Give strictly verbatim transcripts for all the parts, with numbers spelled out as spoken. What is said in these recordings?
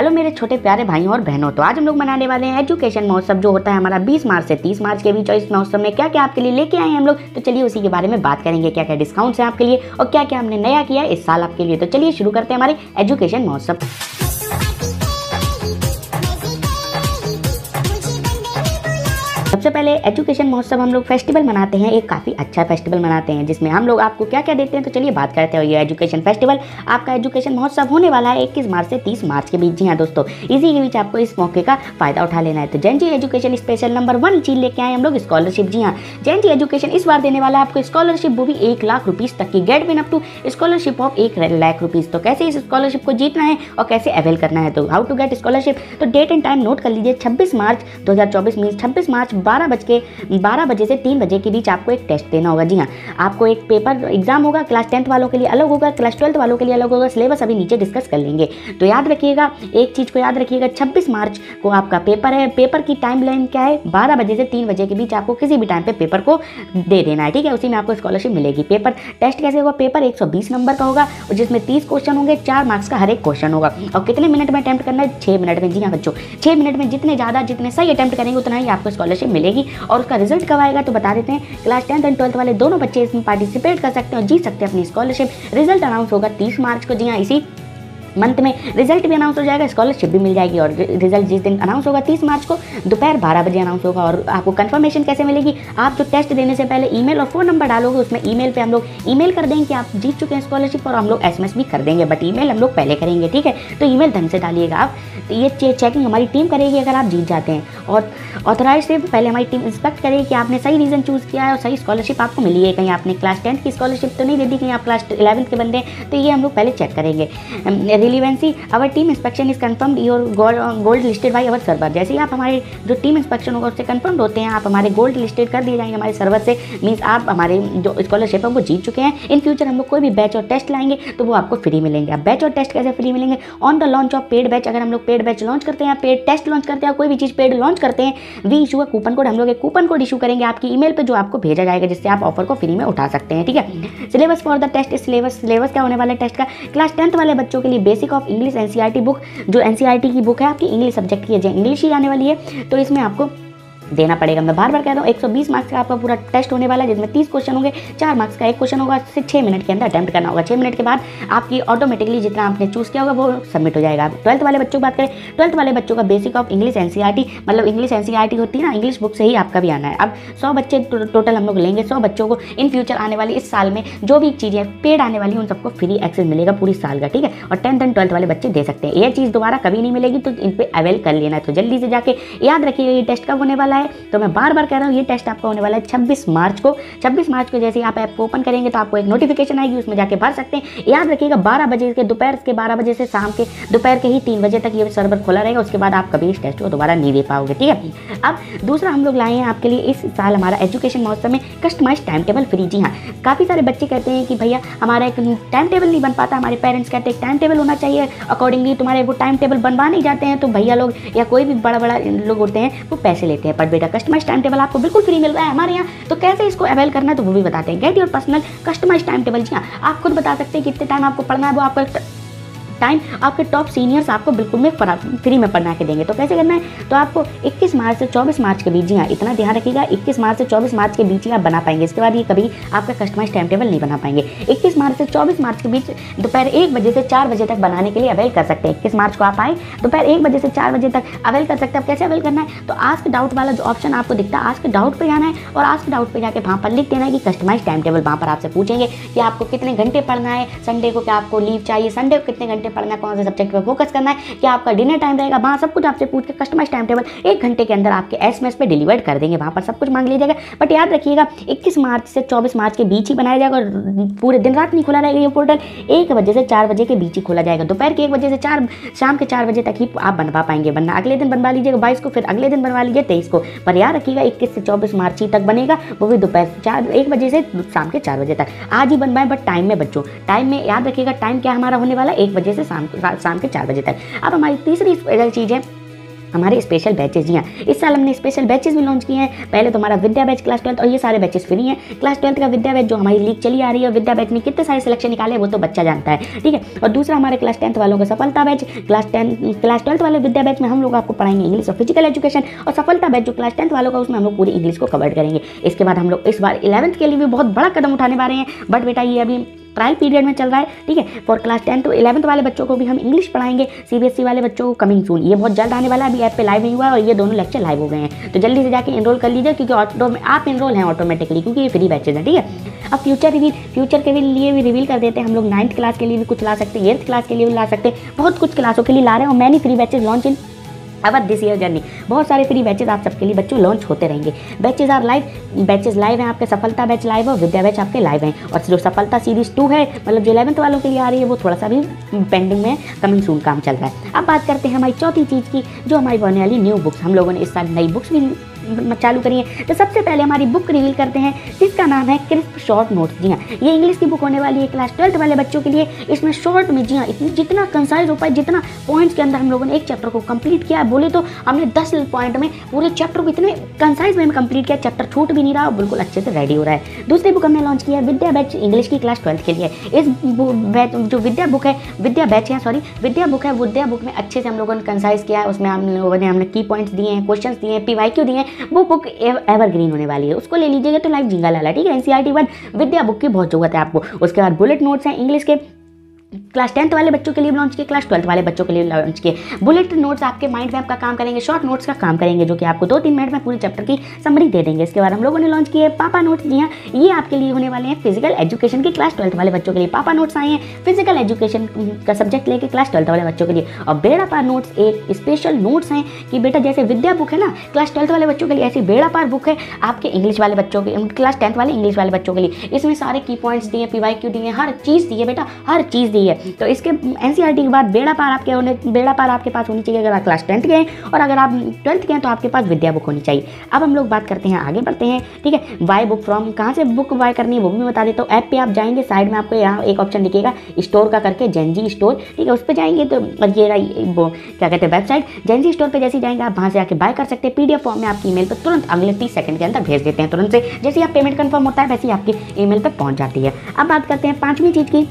Hello मेरे छोटे प्यारे भाइयों और बहनों, तो आज हम लोग मनाने वाले हैं एजुकेशन महोत्सव जो होता है हमारा बीस मार्च से तीस मार्च के बीच। और इस महोत्सव में क्या क्या आपके लिए लेके आए हैं हम लोग, तो चलिए उसी के बारे में बात करेंगे। क्या क्या डिस्काउंट्स हैं आपके लिए और क्या क्या हमने नया किया है इस साल आपके लिए। तो चलिए शुरू करते हैं हमारे एजुकेशन महोत्सव। सबसे पहले एजुकेशन महोत्सव हम लोग फेस्टिवल मनाते हैं, एक काफ़ी अच्छा फेस्टिवल मनाते हैं जिसमें हम लोग आपको क्या क्या देते हैं, तो चलिए बात करते हैं। ये एजुकेशन फेस्टिवल आपका एजुकेशन महोत्सव होने वाला है इक्कीस मार्च से तीस मार्च के बीच। जी हाँ दोस्तों, इसी के बीच आपको इस मौके का फायदा उठा लेना है। तो Gen Z education special number one चीज लेके आए हम लोग स्कॉलरशिप। जी हाँ, जेनजी एजुकेशन इस बार देने वाला है आपको स्कॉलरशिप, वो भी एक लाख रुपीज़ तक की, get win up to scholarship of एक लाख रुपीज़। तो कैसे इस स्कॉलरशिप को जीतना है और कैसे अवेल करना है, तो हाउ टू गेट स्कॉलरशिप, तो डेट एंड टाइम नोट कर लीजिए। छब्बीस मार्च दो हज़ार चौबीस मीन्स छब्बीस मार्च बारह बज के बारह बजे से तीन बजे के बीच आपको एक टेस्ट देना होगा। जी हाँ, आपको एक पेपर एग्जाम होगा, क्लास टेंथ वालों के लिए अलग होगा, क्लास ट्वेल्थ वालों के लिए अलग होगा। सिलेबस अभी नीचे डिस्कस कर लेंगे। तो याद रखिएगा, एक चीज़ को याद रखिएगा, छब्बीस मार्च को आपका पेपर है। पेपर की टाइम लाइन क्या है, बारह बजे से तीन बजे के बीच आपको किसी भी टाइम पर पे पेपर को दे देना है, ठीक है। उसी में आपको स्कॉलरशिप मिलेगी। पेपर टेस्ट कैसे होगा, पेपर एक सौ बीस नंबर का होगा और जिसमें तीस क्वेश्चन होंगे, चार मार्क्स का हर एक क्वेश्चन होगा। और कितने मिनट में अटैम्प्ट करना है, छः मिनट में। जी हाँ बच्चों, छः मिनट में जितने ज़्यादा जितने सही अटैम्प्ट करेंगे उतना ही आपको स्कॉलरशिप मिलेगी। और उसका रिजल्ट कब आएगा, तो बता देते हैं, क्लास टेंथ एंड ट्वेल्थ वाले दोनों बच्चे इसमें पार्टिसिपेट कर सकते हैं और जीत सकते हैं अपनी स्कॉलरशिप। रिजल्ट अनाउंस होगा तीस मार्च को। जी हाँ, इसी मंथ में रिजल्ट भी अनाउंस हो जाएगा, स्कॉलरशिप भी मिल जाएगी। और रिजल्ट जिस दिन अनाउंस होगा तीस मार्च को दोपहर बारह बजे अनाउंस होगा। और आपको कंफर्मेशन कैसे मिलेगी, आप जो टेस्ट देने से पहले ईमेल और फ़ोन नंबर डालोगे, उसमें ईमेल पे हम लोग ईमेल कर देंगे कि आप जीत चुके हैं स्कॉलरशिप, और हम लोग एसएमएस भी कर देंगे, बट ईमेल हम लोग पहले करेंगे, ठीक है। तो ईमेल ढंग से डालिएगा आप। तो ये चेकिंग हमारी टीम करेगी अगर आप जीत जाते हैं, और ऑथराइज से पहले हमारी टीम इंस्पेक्ट करेगी कि आपने सही रीज़न चूज़ किया है और सही स्कॉलरशिप आपको मिली है, कहीं आपने क्लास टेंथ की स्कॉलरशिप तो नहीं दे दी, कहीं आप क्लास इलेवंथ के बंदे, तो ये हम लोग पहले चेक करेंगे। Relevancy, our team inspection is confirmed your gold listed by our server. जैसे ही आप हमारे जो टीम इंस्पेक्शन होगा उससे कन्फर्म्ड होते हैं, आप हमारे गोल्ड लिस्टेड कर दिए जाएंगे हमारे सर्वर से, मीन्स आप हमारे जो स्कॉलरशिप है वो जीत चुके हैं। इन फ्यूचर हम लोग कोई भी बैच और टेस्ट लाएंगे तो वो आपको फ्री मिलेंगे। अब बैच और टेस्ट कैसे फ्री मिलेंगे, on the launch of paid batch. अगर हम लोग पेड बैच लॉन्च करते हैं, पेड टेस्ट लॉन्च करते हैं, कोई भी चीज़ पेड लॉन्च करते हैं, वी इशू का कूपन कोड, हम लोग एक कूपन कोड इशू करेंगे आपकी ईमेल पर जो आपको भेजा जाएगा, जिससे आप ऑफर को फ्री में उठा सकते हैं, ठीक है। Syllabus for the test, syllabus syllabus क्या होने वाला है टेस्ट का, क्लास टेंथ वाले बच्चों के लिए basic of English NCERT book, जो एनसीईआरटी की बुक है आपकी इंग्लिश सब्जेक्ट की है, जो इंग्लिश ही आने वाली है, तो इसमें आपको देना पड़ेगा। मैं बार बार कह रहा हूँ, एक सौ बीस मार्क्स का आपका पूरा टेस्ट होने वाला है, जिसमें तीस क्वेश्चन होंगे, चार मार्क्स का एक क्वेश्चन होगा, सिर्फ छः मिनट के अंदर अटैम्प्ट करना होगा। छः मिनट के बाद आपकी ऑटोमेटिकली जितना आपने चूज़ किया होगा वो सबमिट हो जाएगा। ट्वेल्थ वाले बच्चों की बात करें, ट्वेल्थ वाले बच्चों का बेसिक ऑफ इंग्लिश एनसीईआरटी, मतलब इंग्लिश एनसीईआरटी होती है ना, इंग्लिश बुक से ही आपका भी आना है। अब सौ बच्चे टोटल हम लोग लेंगे, सौ बच्चों को इन फ्यूचर आने वाली इस साल में जो भी चीज़ें पेड आने वाली हैं उन सबको फ्री एक्सेस मिलेगा पूरी साल का, ठीक है। और टेंथ एंड ट्वेल्थ वाले बच्चे दे सकते हैं, यह चीज़ दोबारा कभी नहीं मिलेगी, तो इन पर अवेल कर लेना। तो जल्दी से जाके याद रखिएगा ये टेस्ट कब होने वाला है, तो मैं बार बार कह रहा हूँ ये टेस्ट आपका होने वाला है छब्बीस मार्च को। छब्बीस मार्च को जैसे ही आप ऐप को ओपन करेंगे तो आपको एक नोटिफिकेशन आएगी, उसमें जाके भर सकते हैं। याद रखिएगा बारह बजे के दोपहर के बारह बजे से शाम के दोपहर के ही तीन बजे तक ये सर्वर खोला रहेगा, उसके बाद आप कभी इस टेस्ट को दोबारा नहीं दे पाओगे, ठीक है। अब दूसरा हम लोग लाए हैं आपके लिए इस साल हमारा एजुकेशन महोत्सव में कस्टमाइज टाइम टेबल फ्री। जी हाँ, काफ़ी सारे बच्चे कहते हैं कि भैया हमारा एक टाइम टेबल नहीं बन पाता, हमारे पेरेंट्स कहते हैं टाइम टेबल होना चाहिए, अकॉर्डिंगली तुम्हारे वो टाइम टेबल बनवा नहीं जाते हैं, तो भैया लोग या कोई भी बड़ा बड़ा लोग होते हैं वो पैसे लेते हैं। बेटा कस्टमाइज टाइम टेबल आपको बिल्कुल फ्री मिल रहा है हमारे यहाँ, तो कैसे इसको अवेल करना है तो वो भी बताते हैं। Get your personal customise time table. जी हाँ, आप खुद बता सकते हैं कितने टाइम आपको पढ़ना है, वो आपको टाइम आपके टॉप सीनियर्स आपको बिल्कुल में फ्री में पढ़ना के देंगे। तो कैसे करना है, तो आपको इक्कीस मार्च से चौबीस मार्च के बीच, जी हाँ इतना ध्यान रखिएगा, इक्कीस मार्च से चौबीस मार्च के बीच ही आप बना पाएंगे, इसके बाद ये कभी आपका कस्टमाइज टाइम टेबल नहीं बना पाएंगे। इक्कीस मार्च से चौबीस मार्च के बीच दोपहर एक बजे से चार बजे तक बनाने के लिए अवेल कर सकते हैं। इक्कीस मार्च को आप आए दोपहर एक बजे से चार बजे तक अवेल कर सकते हैं। आप कैसे अवेल करना है, तो आस्क डाउट वाला जो ऑप्शन आपको दिखता है, आस्क डाउट पर जाना है और आस्क डाउट पर जाकर वहाँ पर लिख देना है कि कस्टमाइज टाइम टेबल। वहाँ पर आपसे पूछेंगे कि आपको कितने घंटे पढ़ना है, संडे को क्या आपको लीव चाहिए, संडे को कितने घंटे पढ़ना है, कौन से सब्जेक्ट पे फोकस करना है, क्या आपका डिनर टाइम रहेगा, वहाँ सब कुछ आपसे पूछ के कस्टमाइज टाइम टेबल एक घंटे के अंदर आपके एसएमएस पे डिलीवर कर देंगे। वहाँ पर सब कुछ मांग लिया जाएगा, बट याद रखिएगा इक्कीस मार्च से चौबीस मार्च के बीच ही बनाया जाएगा और पूरे दिन रात नहीं खुला रहेगा ये पोर्टल, एक बजे से चार बजे के बीच ही खोला जाएगा। दोपहर के एक बजे से चार शाम के चार बजे तक ही आप बनवा पाएंगे। बनना अगले दिन बनवा लीजिएगा बाईस को, फिर अगले दिन बनवा लीजिए तेईस को, पर याद रखिएगा इक्कीस से चौबीस मार्च ही तक बनेगा, वो भी दोपहर चार एक बजे से शाम के चार बजे तक। आज ही बनवाएं, बट टाइम में बच्चों, टाइम में याद रखिएगा, टाइम क्या हमारा होने वाला है एक बजे से शाम शाम के चार बजे तक। अब हमारी तीसरी चीज़ है हमारे स्पेशल बैचेज। जी हाँ, इस साल हमने स्पेशल बैचेज भी लॉन्च किए हैं। पहले तो हमारा विद्या बैच क्लास ट्वेल्थ, और ये सारे बैचेज फ्री हैं। क्लास ट्वेल्थ का विद्या बैच जो हमारी लीग चली आ रही है, विद्या बैच में कितने सारे सिलेक्शन निकाले वो तो बच्चा जानता है, ठीक है। और दूसरा हमारे क्लास टेंथ वालों का Saphalta batch, class tenth class twelfth वाले विद्या बैच में हम लोग आपको पढ़ाएंगे इंग्लिश और फिजिकल एजुकेशन, और सफलता बैच जो क्लास टेंथ वालों का उसमें हम लोग पूरी इंग्लिश को कवर करेंगे। इसके बाद हम लोग इस बार इलेवंथ के लिए भी बहुत बड़ा कदम उठाने वाले हैं, बट बेटा ये अभी ट्रायल पीरियड में चल रहा है, ठीक है। फॉर क्लास टेंथ तो इलेवंथ वाले बच्चों को भी हम इंग्लिश पढ़ाएंगे, सीबीएसई वाले बच्चों को कमिंग सून, ये बहुत जल्द आने वाला है। अभी ऐप पे लाइव नहीं हुआ है और ये दोनों लेक्चर लाइव हो गए हैं, तो जल्दी से जाके एनरोल कर लीजिए, क्योंकि ऑटो में आप एनरोल हैं ऑटोमेटिकली, क्योंकि ये फ्री बैचेज हैं, ठीक है। अब फ्यूचर रिवील फ्यूचर के लिए भी रिवील कर देते हैं। हम लोग नाइन्थ क्लास के लिए भी कुछ ला सकते हैं, एट्थ क्लास के लिए भी ला सकते हैं, बहुत कुछ क्लासों के लिए ला रहे हैं। और मैंने free batches launch in our this year journey, बहुत सारे फ्री बैचेज आप सबके लिए बच्चों लॉन्च होते रहेंगे। Batches are live, batches live हैं आपके, सफलता बैच लाइव है और विद्या बैच आपके लाइव हैं। और जो सफलता सीरीज टू है, मतलब जो इलेवंथ वालों के लिए आ रही है, वो थोड़ा सा भी पेंडिंग में, कमिंग सून काम चल रहा है। अब बात करते हैं हमारी चौथी चीज़ की, जो हमारी होने वाली न्यू बुक्स। हम लोगों ने इस साल नई बुक्स भी चालू करिए, तो सबसे पहले हमारी बुक रिवील करते हैं, जिसका नाम है क्रिस्प शॉर्ट नोट्स। जी हाँ, ये इंग्लिश की बुक होने वाली है क्लास ट्वेल्थ वाले बच्चों के लिए। इसमें शॉर्ट में, जी हाँ, जितना कंसाइज हो पाए, जितना पॉइंट्स के अंदर हम लोगों ने एक चैप्टर को कंप्लीट किया, बोले तो हमने दस पॉइंट में पूरे चैप्टर को इतने कंसाइज में कंप्लीट किया, चैप्टर छूट भी नहीं रहा और बिल्कुल अच्छे से रेडी हो रहा है। दूसरी बुक हमने लॉन्च किया है विद्या बैच इंग्लिश की क्लास ट्वेल्थ के लिए। इस बैच जो विद्या बुक है विद्या बैच है सॉरी विद्या बुक है विद्या बुक में अच्छे से हम लोगों ने कंसाइज किया है। उसमें हम लोगों ने हमने की पॉइंट्स दिए हैं, क्वेश्चन दिए हैं, पीवाईक्यू दिए हैं। वो बुक एवरग्रीन होने वाली है, उसको ले लीजिएगा तो लाइफ झींगा लाला, ठीक है। एनसीईआरटी वन विद्या बुक की बहुत जरूरत है आपको। उसके बाद बुलेट नोट्स हैं इंग्लिश के, क्लास टेंथ वाले बच्चों के लिए लॉन्च किए, क्लास ट्वेल्थ वाले बच्चों के लिए लॉन्च किए। बुलेट नोट्स आपके माइंड मैप का काम करेंगे, शॉर्ट नोट्स का काम करेंगे, जो कि आपको दो तीन मिनट में पूरे चैप्टर की समरी दे देंगे। इसके बाद हम लोगों ने लॉन्च किए पापा नोट्स। जी हाँ, ये आपके लिए होने वाले हैं फिजिकल एजुकेशन के, क्लास ट्वेल्थ वाले बच्चों के लिए पापा नोट्स आए हैं, फिजिकल एजुकेशन का सब्जेक्ट लेके क्लास ट्वेल्थ वाले बच्चों के लिए। और बेड़ापार नोट्स एक स्पेशल नोट्स हैं कि बेटा जैसे विद्या बुक है ना क्लास ट्वेल्थ वाले बच्चों के लिए, ऐसी बेड़ापार बुक है आपके इंग्लिश वाले बच्चों के, क्लास टेंथ वाले इंग्लिश वाले बच्चों के लिए। इसमें सारे की पॉइंट्स दिए, पीवाईक्यू दिए, हर चीज़ दी है बेटा, हर चीज़ दी है। तो इसके एनसीईआरटी के बाद बेड़ा पार आपके होने बेड़ा पार आपके पास होनी चाहिए अगर आप क्लास टेंथ के हैं, और अगर आप ट्वेल्थ के हैं तो आपके पास विद्या बुक होनी चाहिए। अब हम लोग बात करते हैं, आगे बढ़ते हैं, ठीक है। बाय बुक फ्रॉम, कहाँ से बुक बाय करनी है वो भी मैं बता देता हूँ। ऐप पे आप जाएंगे, साइड में आपको यहाँ एक ऑप्शन दिखेगा स्टोर का करके, जेंजी स्टोर, ठीक है, उस पर जाएंगे तो ये क्या कहते हैं वेबसाइट, जेंजी स्टोर पर जैसे ही जाएंगे आप वहाँ से आके बाय कर सकते हैं। पीडीएफ फॉर्म में आपकी ईमेल पर तुरंत अगले तीस सेकंड के अंदर भेज देते हैं, तुरंत से जैसे आप पेमेंट कन्फर्म होता है वैसे ही आपकी ईमेल पर पहुँच जाती है। अब बात करते हैं पाँचवीं चीज़ की,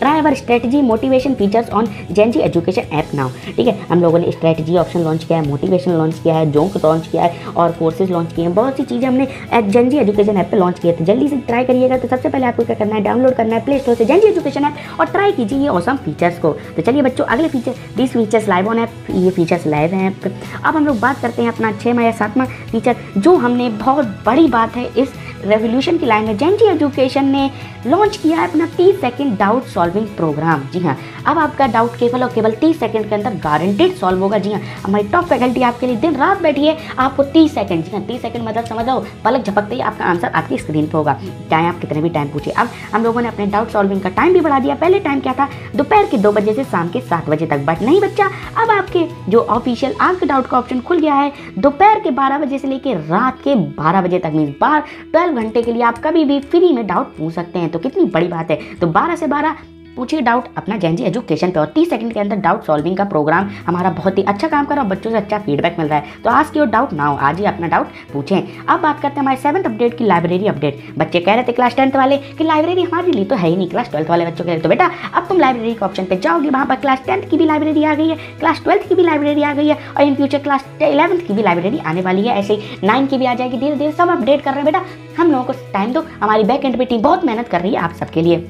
try our strategy motivation features on GenZ education app now, ठीक है। हम लोगों ने स्ट्रेटजी ऑप्शन लॉन्च किया है, मोटिवेशन लॉन्च किया है, जोंक लॉन्च किया है, और कोर्सेज लॉन्च किए हैं। बहुत सी चीज़ें हमने जेंजी एजुकेशन ऐप पे लॉन्च किए थे, जल्दी से ट्राई करिएगा। तो सबसे पहले आपको क्या करना है, डाउनलोड करना है प्ले स्टोर से जेंजी एजुकेशन ऐप और ट्राई कीजिए ये औसम फीचर्स को। तो चलिए बच्चों, अगले फीचर बीस फीचर्स लाइव ऑन ऐप, ये फीचर्स लाइव हैं ऐप। अब हम लोग बात करते हैं अपना छः या सातवां फीचर, जो हमने बहुत बड़ी बात है इस रेवोल्यूशन की लाइन में, जेंजी एजुकेशन ने लॉन्च किया है अपना तीस सेकंड डाउट सॉल्विंग प्रोग्राम। जी हाँ, अब आपका डाउट केवल और केवल तीस सेकंड के अंदर गारंटेड सॉल्व होगा। जी हाँ, हमारी टॉप फैकल्टी आपके लिए दिन रात बैठी है, आपको तीस सेकंड, जी हाँ तीस सेकंड मतलब समझाओ पलक झपकते ही आपका आंसर आपकी स्क्रीन पर होगा, चाहे आप कितने भी टाइम पूछिए। अब हम लोगों ने अपने डाउट सॉल्विंग का टाइम भी बढ़ा दिया, पहले टाइम क्या था, दोपहर के दो बजे से शाम के सात बजे तक, बट नहीं बच्चा, अब आपके जो ऑफिशियल आपके डाउट का ऑप्शन खुल गया है दोपहर के बारह बजे से लेकर रात के बारह बजे तक, मीन बार ट्वेल्व घंटे के लिए आप कभी भी फ्री में डाउट पूछ सकते हैं। तो कितनी बड़ी बात है, तो बारह से बारह पूछिए डाउट अपना जेंजी एजुकेशन पे, और तीस सेकंड के अंदर डाउट सॉल्विंग का प्रोग्राम हमारा बहुत ही अच्छा काम कर रहा है, बच्चों से अच्छा फीडबैक मिल रहा है। तो आज की और डाउट ना हो, आज ही अपना डाउट पूछें। अब बात करते हैं हमारे सेवंथ अपडेट की, लाइब्रेरी अपडेट। बच्चे कह रहे थे क्लास टेंथ वाले कि लाइब्रेरी हमारे लिए तो है ही नहीं क्लास ट्वेल्थ वाले बच्चों के लिए, तो बेटा अब तुम लाइब्रेरी के ऑप्शन पर जाओगे, वहाँ पर क्लास टेंथ की भी लाइब्रेरी आ गई है, क्लास ट्वेल्थ की भी लाइब्रेरी आ गई है, और इन फ्यूचर क्लास इलेवंथ की भी लाइब्रेरी आने वाली है, ऐसे ही नाइन की भी आ जाएगी। धीरे धीरे सब अपडेट कर रहे हैं बेटा, हम लोगों को टाइम दो, हमारी बैक एंड पे टीम बहुत मेहनत कर रही है आप सबके लिए।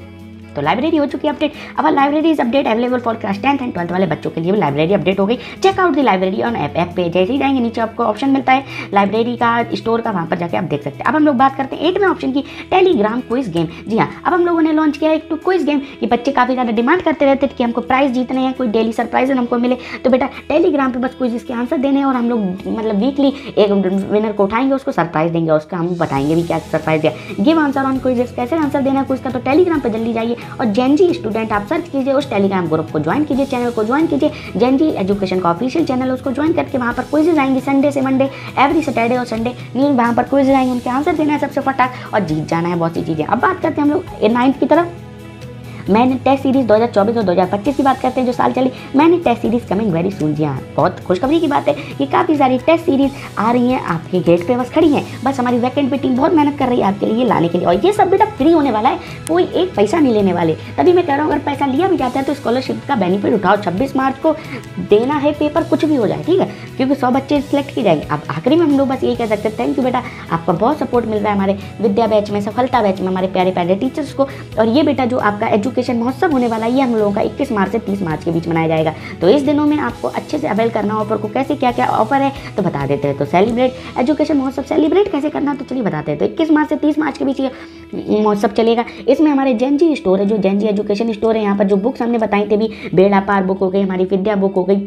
तो लाइब्रेरी हो चुकी है अपडेट। अब library is update available for class tenth and twelfth वाले बच्चों के लिए भी लाइब्रेरी अपडेट हो गई। Check out the library on app, app पे जैसे ही जाएंगे नीचे आपको ऑप्शन मिलता है लाइब्रेरी का, स्टोर का, वहाँ पर जाके आप देख सकते हैं। अब हम लोग बात करते हैं एटवें ऑप्शन की, टेलीग्राम क्विज गेम। जी हाँ, अब हम लोगों ने लॉन्च किया है एक क्विज गेम, कि बच्चे काफ़ी ज़्यादा डिमांड करते रहते थे कि हमको प्राइज़ जीतने हैं, कोई डेली सरप्राइज हमको मिले, तो बेटा टेलीग्राम पर बस क्विज इसके आंसर देने हैं, और हम लोग मतलब वीकली एक विनर को उठाएंगे, उसको सरप्राइज देंगे, उसका हम बताएंगे भी क्या सरप्राइज दिया। गिव आंसर ऑन क्विज, कैसे आंसर देना है क्विज का, तो टेलीग्राम पर जल्दी जाइए और जेंजी स्टूडेंट आप सर्च कीजिए, उस टेलीग्राम ग्रुप को ज्वाइन कीजिए, चैनल को ज्वाइन कीजिए, जेंजी एजुकेशन का ऑफिशियल चैनल, उसको ज्वाइन करके वहाँ पर क्विजेज आएंगे संडे से मंडे, एवरी सैटरडे और संडे न्यूज वहाँ पर क्विजेज आएंगे, उनके आंसर देना है सबसे फटाक और जीत जाना है, बहुत सी चीज़ें। अब बात करते हैं हम लोग नाइन्थ की तरफ, मैंने टेस्ट सीरीज दो हज़ार चौबीस और दो हज़ार पच्चीस की बात करते हैं जो साल चली। मैंने test series coming very soon. जी हाँ, बहुत खुशखबरी की बात है कि काफ़ी सारी टेस्ट सीरीज आ रही हैं, आपके गेट पे बस खड़ी हैं। बस हमारी वैकेंट भी टीम बहुत मेहनत कर रही है आपके लिए लाने के लिए, और ये सब बेटा फ्री होने वाला है, कोई एक पैसा नहीं लेने वाले। तभी मैं कह रहा हूँ अगर पैसा लिया भी जाता है तो स्कॉलरशिप का बेनिफिट उठाओ। छब्बीस मार्च को देना है पेपर, कुछ भी हो जाए ठीक है, क्योंकि सौ बच्चे सिलेक्ट किए जाएंगे। अब आखिरी में हम लोग बस यही कह सकते हैं थैंक यू बेटा, आपका बहुत सपोर्ट मिल रहा है हमारे विद्या बैच में, सफलता बैच में, हमारे प्यारे प्यारे टीचर्स को। और ये बेटा जो आपका एजुकेशन महोत्सव होने वाला है ये हम लोगों का इक्कीस मार्च से तीस मार्च के बीच मनाया जाएगा। तो इस दिनों में आपको अच्छे से अवेल करना ऑफर को, कैसे क्या क्या ऑफर है तो बता देते हैं। तो सेलिब्रेट एजुकेशन महोत्सव सेलिब्रेट कैसे करना तो चलिए बताते हैं। तो इक्कीस मार्च से तीस मार्च के बीच ये महोत्सव चलेगा। इसमें हमारे जेंजी स्टोर है जो जेंजी एजुकेशन स्टोर है, यहाँ पर जो बुक्स हमने बताई थी भी, बेड़ा पार बुक हो गई, हमारी विद्या बुक हो गई,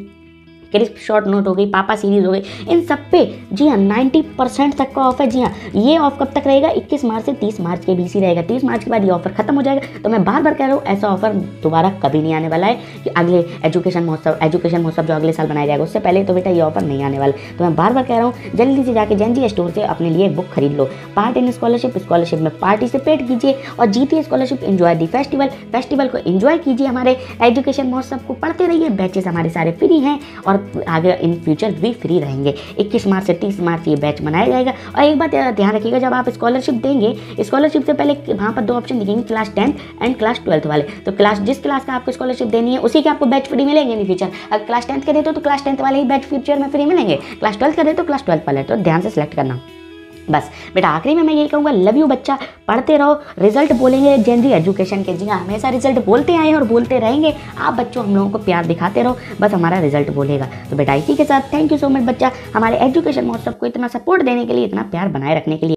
क्रिस्प शॉर्ट नोट हो गई, पापा सीरीज़ हो गई, इन सब पे जी हाँ नब्बे परसेंट तक का ऑफ है। जी हाँ, ये ऑफ कब तक रहेगा? इक्कीस मार्च से तीस मार्च के बीच ही रहेगा। तीस मार्च के बाद ये ऑफर खत्म हो जाएगा। तो मैं बार बार कह रहा हूँ ऐसा ऑफर दोबारा कभी नहीं आने वाला है कि अगले एजुकेशन महोत्सव एजुकेशन महोत्सव जो अगले साल बनाया जाएगा उससे पहले तो बेटा ये ऑफर नहीं आने वाला है। तो मैं बार बार कह रहा हूँ जल्दी से जाके जेंजी स्टोर से अपने लिए बुक खरीद लो। पार्ट इन स्कॉलरशिप, स्कॉलरशिप में पार्टिसिपेट कीजिए और जीतिए scholarship. Enjoy the festival, festival को एंजॉय कीजिए, हमारे एजुकेशन महोत्सव को पढ़ते रहिए। बैचेस हमारे सारे फ्री हैं और आगे इन फ्यूचर भी फ्री रहेंगे। इक्कीस मार्च से तीस मार्च ये बैच मनाया जाएगा। और एक बात ध्यान रखिएगा, जब आप स्कॉलरशिप देंगे, स्कॉलरशिप से पहले वहाँ पर दो ऑप्शन दिखेंगे, class tenth and class twelfth वाले। तो क्लास जिस क्लास का आपको स्कॉलरशिप देनी है उसी के आपको बैच फ्री मिलेंगे इन फ्यूचर। अगर क्लास टेंथ के देते हो तो क्लास टेंथ वाले ही बैच फ्यूचर में फ्री मिलेंगे, क्लास ट्वेल्थ के देते हो क्लास ट्वेल्थ वाले। तो ध्यान से सिलेक्ट करना। बस बेटा आखिरी में मैं यही कहूँगा लव यू बच्चा, पढ़ते रहो। रिजल्ट बोलेंगे जेंजी एजुकेशन के, जी हाँ हमेशा रिजल्ट बोलते आए हैं और बोलते रहेंगे। आप बच्चों हम लोगों को प्यार दिखाते रहो, बस हमारा रिजल्ट बोलेगा। तो बेटा इसी के साथ थैंक यू सो मच बच्चा, हमारे एजुकेशन महोत्सव को इतना सपोर्ट देने के लिए, इतना प्यार बनाए रखने के लिए।